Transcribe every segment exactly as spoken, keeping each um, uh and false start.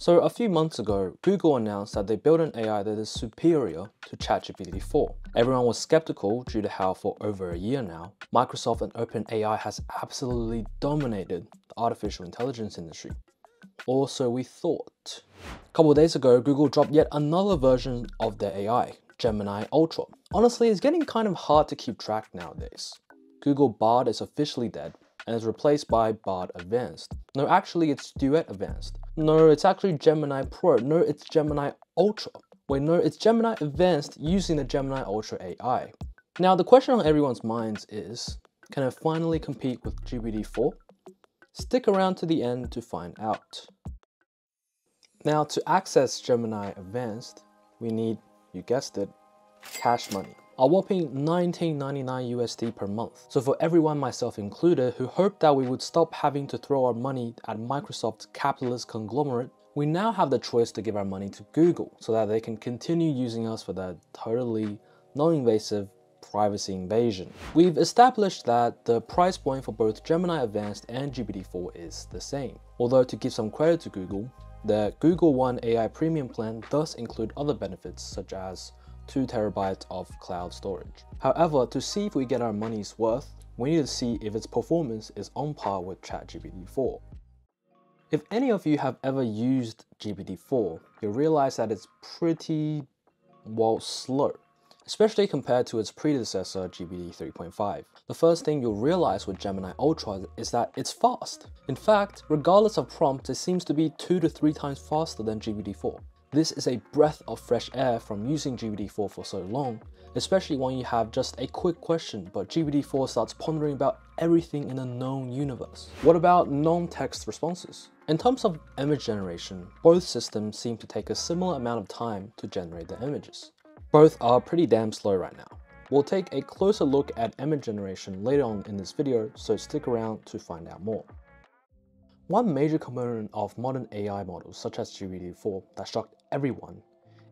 So a few months ago, Google announced that they built an A I that is superior to ChatGPT four. Everyone was skeptical due to how for over a year now, Microsoft and OpenAI has absolutely dominated the artificial intelligence industry. Or so we thought. A couple of days ago, Google dropped yet another version of their A I, Gemini Ultra. Honestly, it's getting kind of hard to keep track nowadays. Google Bard is officially dead and is replaced by Bard Advanced. No, actually it's Duet Advanced. No, it's actually Gemini Pro. No, it's Gemini Ultra. Wait, no, it's Gemini Advanced using the Gemini Ultra A I. Now, the question on everyone's minds is, can it finally compete with G P T four? Stick around to the end to find out. Now, to access Gemini Advanced, we need, you guessed it, cash money. A whopping nineteen ninety-nine U S D per month. So for everyone, myself included, who hoped that we would stop having to throw our money at Microsoft's capitalist conglomerate, we now have the choice to give our money to Google so that they can continue using us for their totally non-invasive privacy invasion. We've established that the price point for both Gemini Advanced and G P T four is the same. Although to give some credit to Google, the Google One A I Premium plan does include other benefits such as two terabytes of cloud storage. However, to see if we get our money's worth, we need to see if its performance is on par with ChatGPT four. If any of you have ever used G P T four, you'll realize that it's pretty, well, slow, especially compared to its predecessor G P T three point five. The first thing you'll realize with Gemini Ultra is that it's fast. In fact, regardless of prompts, it seems to be two to three times faster than G P T four. This is a breath of fresh air from using G P T four for so long, especially when you have just a quick question, but G P T four starts pondering about everything in the known universe. What about non-text responses? In terms of image generation, both systems seem to take a similar amount of time to generate their images. Both are pretty damn slow right now. We'll take a closer look at image generation later on in this video, so stick around to find out more. One major component of modern A I models such as G P T four that shocked everyone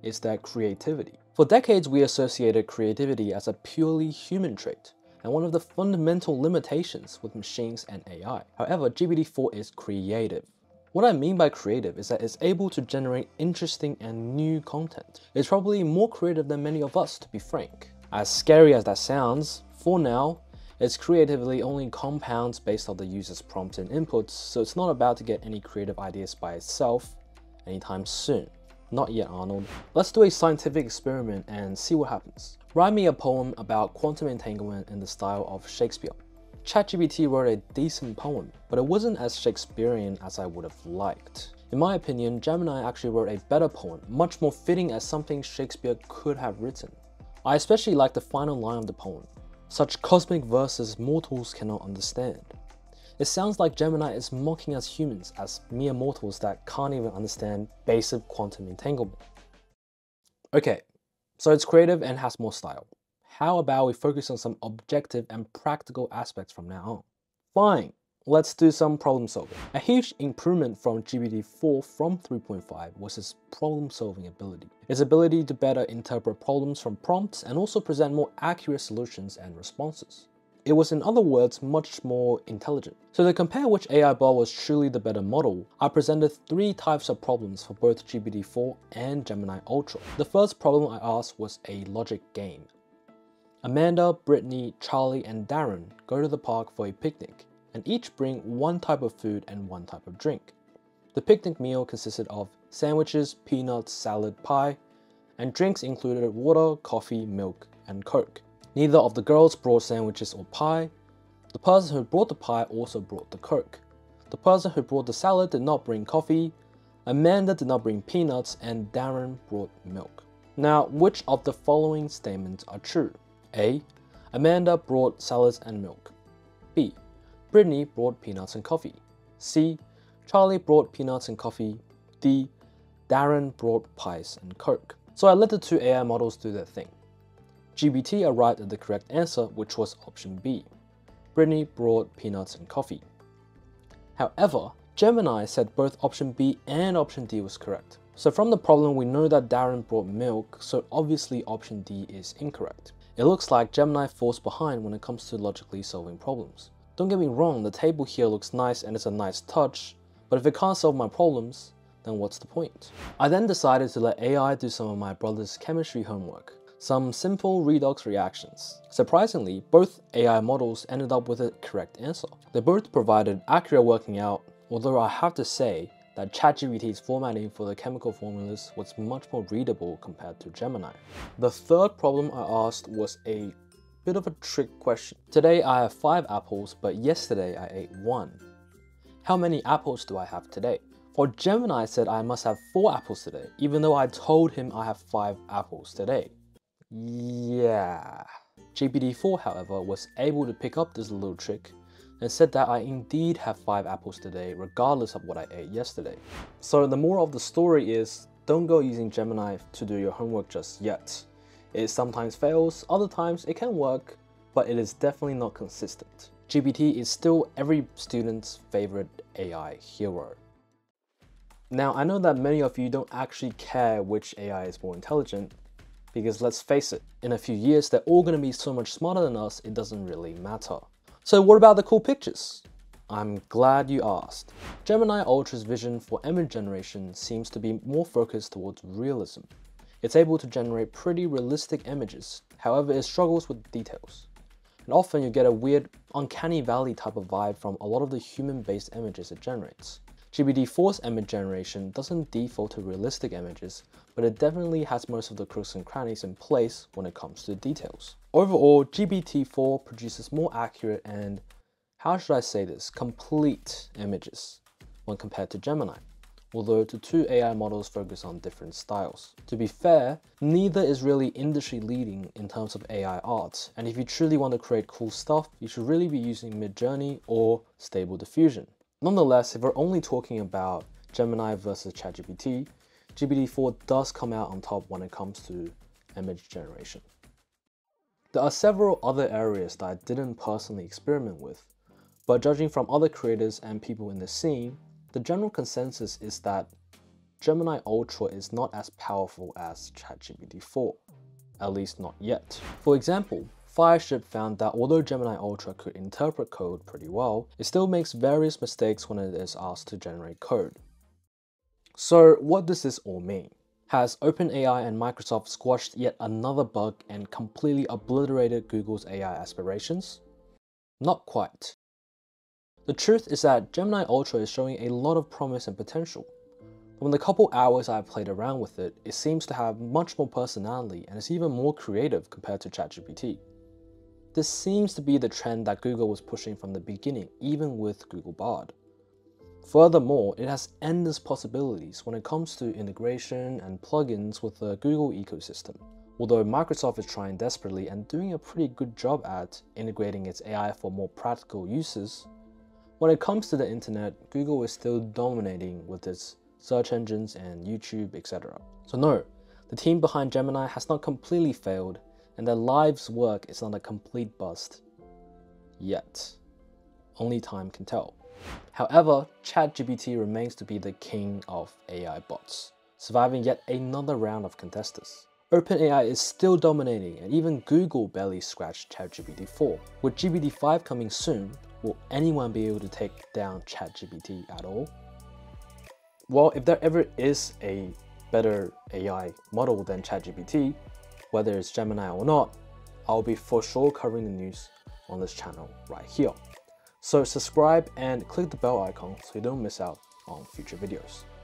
is their creativity. For decades, we associated creativity as a purely human trait and one of the fundamental limitations with machines and A I. However, G P T four is creative. What I mean by creative is that it's able to generate interesting and new content. It's probably more creative than many of us, to be frank. As scary as that sounds, for now, its creativity only compounds based on the user's prompts and inputs, so it's not about to get any creative ideas by itself anytime soon. Not yet, Arnold. Let's do a scientific experiment and see what happens. Write me a poem about quantum entanglement in the style of Shakespeare. ChatGPT wrote a decent poem, but it wasn't as Shakespearean as I would have liked. In my opinion, Gemini actually wrote a better poem, much more fitting as something Shakespeare could have written. I especially like the final line of the poem. Such cosmic verses mortals cannot understand. It sounds like Gemini is mocking us humans as mere mortals that can't even understand basic quantum entanglement. Okay, so it's creative and has more style. How about we focus on some objective and practical aspects from now on? Fine, let's do some problem solving. A huge improvement from G P T four from three point five was its problem solving ability. Its ability to better interpret problems from prompts and also present more accurate solutions and responses. It was, in other words, much more intelligent. So to compare which A I bot was truly the better model, I presented three types of problems for both G P T four and Gemini Ultra. The first problem I asked was a logic game. Amanda, Brittany, Charlie, and Darren go to the park for a picnic, and each bring one type of food and one type of drink. The picnic meal consisted of sandwiches, peanuts, salad, pie, and drinks included water, coffee, milk, and Coke. Neither of the girls brought sandwiches or pie. The person who brought the pie also brought the Coke. The person who brought the salad did not bring coffee. Amanda did not bring peanuts, and Darren brought milk. Now, which of the following statements are true? A. Amanda brought salads and milk. B. Brittany brought peanuts and coffee. C. Charlie brought peanuts and coffee. D. Darren brought pies and Coke. So I let the two A I models do their thing. G P T arrived at the correct answer, which was option B. Brittany brought peanuts and coffee. However, Gemini said both option B and option D was correct. So from the problem, we know that Darren brought milk, so obviously option D is incorrect. It looks like Gemini falls behind when it comes to logically solving problems. Don't get me wrong, the table here looks nice and it's a nice touch, but if it can't solve my problems, then what's the point? I then decided to let A I do some of my brother's chemistry homework, some simple redox reactions. Surprisingly, both A I models ended up with a correct answer. They both provided accurate working out, although I have to say that ChatGPT's formatting for the chemical formulas was much more readable compared to Gemini. The third problem I asked was a bit of a trick question. Today I have five apples, but yesterday I ate one. How many apples do I have today? Or Gemini said I must have four apples today, even though I told him I have five apples today. Yeah. G P T four, however, was able to pick up this little trick and said that I indeed have five apples today, regardless of what I ate yesterday. So the moral of the story is, don't go using Gemini to do your homework just yet. It sometimes fails, other times it can work, but it is definitely not consistent. G P T is still every student's favorite A I hero. Now, I know that many of you don't actually care which A I is more intelligent, because let's face it, in a few years, they're all going to be so much smarter than us, it doesn't really matter. So what about the cool pictures? I'm glad you asked. Gemini Ultra's vision for image generation seems to be more focused towards realism. It's able to generate pretty realistic images, however it struggles with details. And often you get a weird, uncanny valley type of vibe from a lot of the human-based images it generates. G P T four's image generation doesn't default to realistic images, but it definitely has most of the crooks and crannies in place when it comes to details. Overall, G P T four produces more accurate and, how should I say this, complete images when compared to Gemini, although the two A I models focus on different styles. To be fair, neither is really industry leading in terms of A I art, and if you truly want to create cool stuff, you should really be using Midjourney or Stable Diffusion. Nonetheless, if we're only talking about Gemini versus ChatGPT, G P T four does come out on top when it comes to image generation. There are several other areas that I didn't personally experiment with, but judging from other creators and people in the scene, the general consensus is that Gemini Ultra is not as powerful as ChatGPT four, at least not yet. For example, Fireship found that although Gemini Ultra could interpret code pretty well, it still makes various mistakes when it is asked to generate code. So what does this all mean? Has OpenAI and Microsoft squashed yet another bug and completely obliterated Google's A I aspirations? Not quite. The truth is that Gemini Ultra is showing a lot of promise and potential. From the couple hours I've played around with it, it seems to have much more personality and is even more creative compared to ChatGPT. This seems to be the trend that Google was pushing from the beginning, even with Google Bard. Furthermore, it has endless possibilities when it comes to integration and plugins with the Google ecosystem, although Microsoft is trying desperately and doing a pretty good job at integrating its A I for more practical uses. When it comes to the internet, Google is still dominating with its search engines and YouTube, et cetera. So no, the team behind Gemini has not completely failed, and their lives' work is not a complete bust yet. Only time can tell. However, ChatGPT remains to be the king of A I bots, surviving yet another round of contestants. OpenAI is still dominating, and even Google barely scratched ChatGPT four. With G P T five coming soon, will anyone be able to take down ChatGPT at all? Well, if there ever is a better A I model than ChatGPT, whether it's Gemini or not, I'll be for sure covering the news on this channel right here. So subscribe and click the bell icon so you don't miss out on future videos.